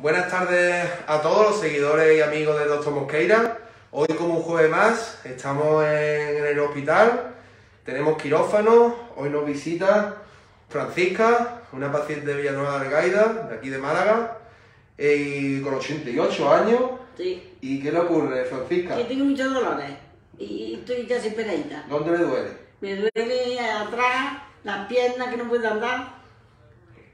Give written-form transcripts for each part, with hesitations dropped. Buenas tardes a todos los seguidores y amigos de Dr. Mosqueira. Hoy, como un jueves más, estamos en el hospital, tenemos quirófano. Hoy nos visita Francisca, una paciente de Villanueva de Algaidas, de aquí de Málaga, y con 88 años. Sí. ¿Y qué le ocurre, Francisca? Que tengo muchos dolores y estoy ya desesperada. ¿Dónde me duele? Me duele atrás, las piernas, que no puedo andar.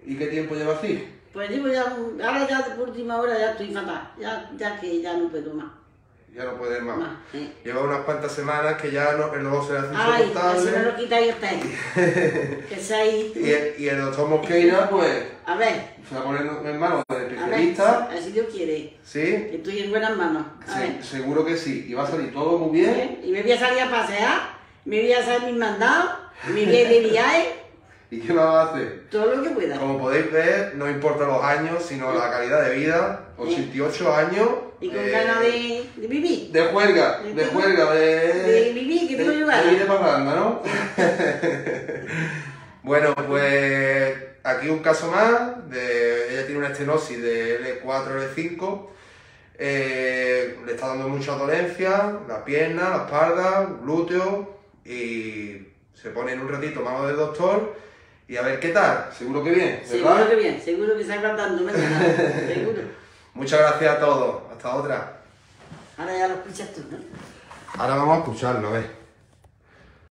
¿Y qué tiempo lleva así? Pues digo, ya, ahora ya por última hora ya estoy fatal, ya que ya no puedo más. Ya no puedes más. Sí. Lleva unas cuantas semanas que ya no, el ojo se le hace insoportable. Se me lo quita y está ahí. Que sea ahí. Y el doctor Mosqueira, pues, a ver, se va poniendo en manos del especialista. Así Dios quiere. ¿Sí? Que estoy en buenas manos. Seguro que sí. Y va a salir todo muy bien. Y me voy a salir a pasear, me voy a hacer mis mandados, me voy a ir de viaje. ¿Y qué más va a hacer? Todo lo que pueda. Como podéis ver, no importa los años, sino la calidad de vida. 88 años. Y con ganas de vivir. De juerga, de juerga. De vivir, que tengo yo ganas. De ir de parranda, ¿no? Bueno, pues aquí un caso más. Ella tiene una estenosis de L4-L5. Le está dando muchas dolencias. Las piernas, la espalda, glúteos. Y se pone en un ratito mano del doctor. Y a ver qué tal, seguro que bien, ¿verdad? Seguro que bien, seguro que se agrandando, seguro. Muchas gracias a todos, hasta otra. Ahora ya lo escuchas tú, ¿no? Ahora vamos a escucharlo, ¿eh?